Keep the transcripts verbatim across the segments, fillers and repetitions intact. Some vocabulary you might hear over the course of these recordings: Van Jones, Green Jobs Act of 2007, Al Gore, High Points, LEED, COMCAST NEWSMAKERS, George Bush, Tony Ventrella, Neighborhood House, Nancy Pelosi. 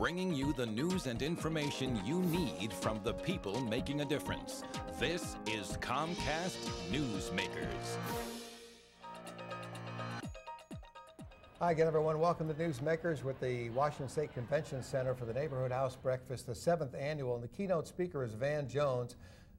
bringing you the news and information you need from the people making a difference. This is Comcast Newsmakers. Hi again, everyone. Welcome to Newsmakers with the Washington State Convention Center for the Neighborhood House Breakfast, the seventh annual, and the keynote speaker is Van Jones.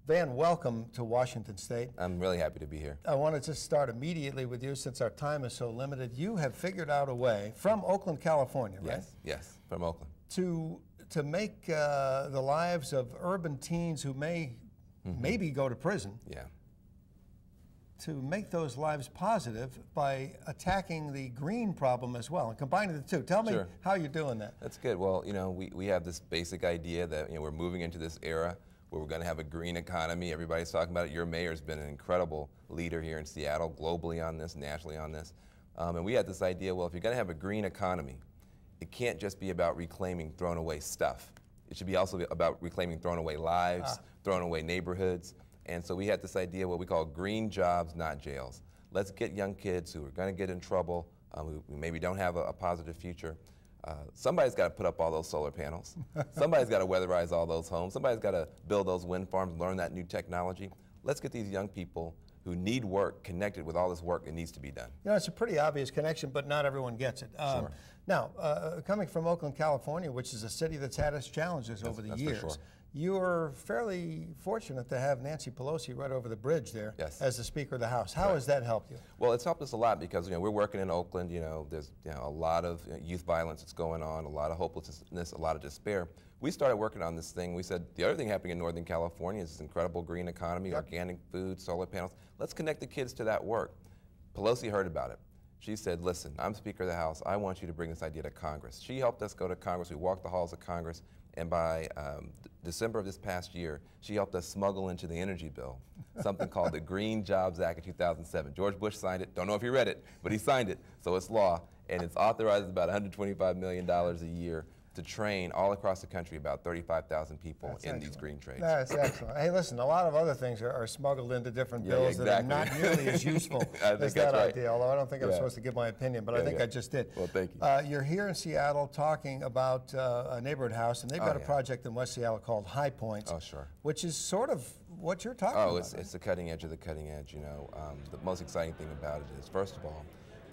Van, welcome to Washington State. I'm really happy to be here. I want to just start immediately with you since our time is so limited. You have figured out a way from Oakland, California, right? Yes, yes, from Oakland. To, to make uh, the lives of urban teens who may mm-hmm. maybe go to prison, yeah. to make those lives positive by attacking the green problem as well and combining the two. Tell me sure. how you're doing that. That's good. Well, you know, we, we have this basic idea that you know, we're moving into this era where we're going to have a green economy. Everybody's talking about it. Your mayor's been an incredible leader here in Seattle, globally on this, nationally on this. Um, and we had this idea, well, if you're going to have a green economy, it can't just be about reclaiming thrown away stuff. It should be also about reclaiming thrown away lives, ah. thrown away neighborhoods. And so we had this idea, what we call green jobs, not jails. Let's get young kids who are going to get in trouble, um, who maybe don't have a, a positive future. Uh, somebody's got to put up all those solar panels. Somebody's got to weatherize all those homes. Somebody's got to build those wind farms, learn that new technology. Let's get these young people who need work connected with all this work that needs to be done. You know, it's a pretty obvious connection, but not everyone gets it. Um, sure. Now, uh, coming from Oakland, California, which is a city that's had its challenges that's, over the that's years, for sure. you are fairly fortunate to have Nancy Pelosi right over the bridge there yes. as the Speaker of the House. How right. has that helped you? Well, it's helped us a lot because you know we're working in Oakland. You know, there's you know, a lot of youth violence that's going on, a lot of hopelessness, a lot of despair. We started working on this thing. We said the other thing happening in Northern California is this incredible green economy, yep. organic food, solar panels. Let's connect the kids to that work. Pelosi heard about it. She said, listen, I'm Speaker of the House. I want you to bring this idea to Congress. She helped us go to Congress. We walked the halls of Congress. And by um, December of this past year, she helped us smuggle into the energy bill something called the Green Jobs Act of two thousand seven. George Bush signed it. Don't know if he read it, but he signed it. So it's law. And it's authorized about one hundred twenty-five million dollars a year to train all across the country about thirty-five thousand people That's in excellent. These green trades. That's excellent. Hey, listen, a lot of other things are, are smuggled into different yeah, bills exactly. that are not nearly as useful as that right. idea, although I don't think yeah. I'm supposed to give my opinion, but yeah, I think yeah. I just did. Well, thank you. Uh, you're here in Seattle talking about uh, a neighborhood house, and they've got oh, a yeah. project in West Seattle called High Points, oh, sure. which is sort of what you're talking oh, about. Oh, it's, it's the cutting edge of the cutting edge. You know, um, the most exciting thing about it is, first of all,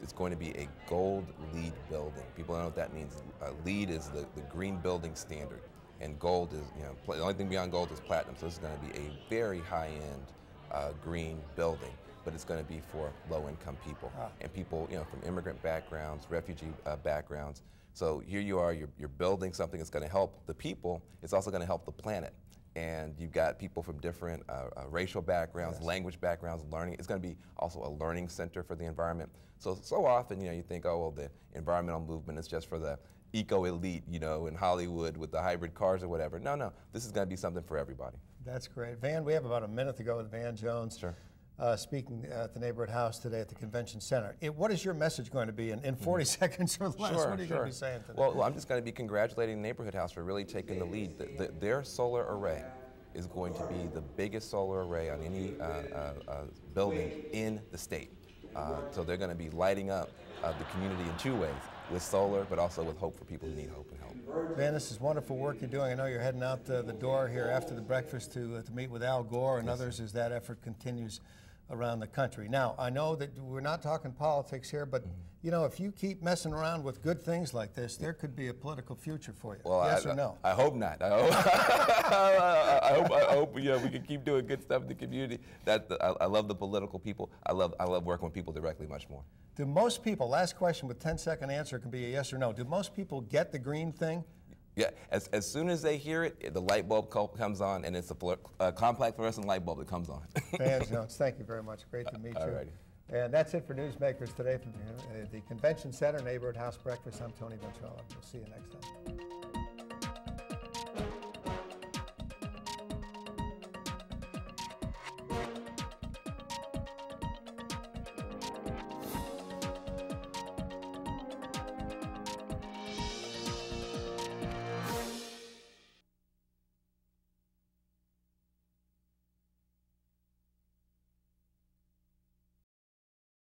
it's going to be a gold LEED building. People don't know what that means. Uh, LEED is the, the green building standard, and gold is, you know, the only thing beyond gold is platinum, so this is going to be a very high-end uh, green building, but it's going to be for low-income people, ah. and people, you know, from immigrant backgrounds, refugee uh, backgrounds. So here you are, you're, you're building something that's going to help the people. It's also going to help the planet. And you've got people from different uh, uh, racial backgrounds, yes. language backgrounds, learning. It's going to be also a learning center for the environment. So, so often, you know, you think, oh, well, the environmental movement is just for the eco-elite, you know, in Hollywood with the hybrid cars or whatever. No, no, this is going to be something for everybody. That's great. Van, we have about a minute to go with Van Jones. Sure. Uh, speaking at the Neighborhood House today at the Convention Center. It, what is your message going to be in, in forty mm-hmm. seconds or less? Sure, what are you sure. going to be saying today? Well, well, I'm just going to be congratulating Neighborhood House for really taking the lead. The, the, their solar array is going to be the biggest solar array on any uh, uh, uh, building in the state. Uh, so they're going to be lighting up uh, the community in two ways, with solar, but also with hope for people who need hope and help. Van, this is wonderful work you're doing. I know you're heading out uh, the door here after the breakfast to, uh, to meet with Al Gore and yes. others as that effort continues around the country. Now, I know that we're not talking politics here, but mm-hmm. you know, if you keep messing around with good things like this, there could be a political future for you. Well, yes I, or no? I, I hope not. I hope, I hope, I hope you know, we can keep doing good stuff in the community. That I, I love the political people. I love, I love working with people directly much more. Do most people, last question with ten second answer can be a yes or no, do most people get the green thing? Yeah, as, as soon as they hear it, the light bulb comes on, and it's a uh, complex fluorescent light bulb that comes on. Van Jones, thank you very much. Great to meet uh, you. Alrighty. And that's it for Newsmakers today from the, uh, the Convention Center Neighborhood House Breakfast. I'm Tony Ventrella. We'll see you next time.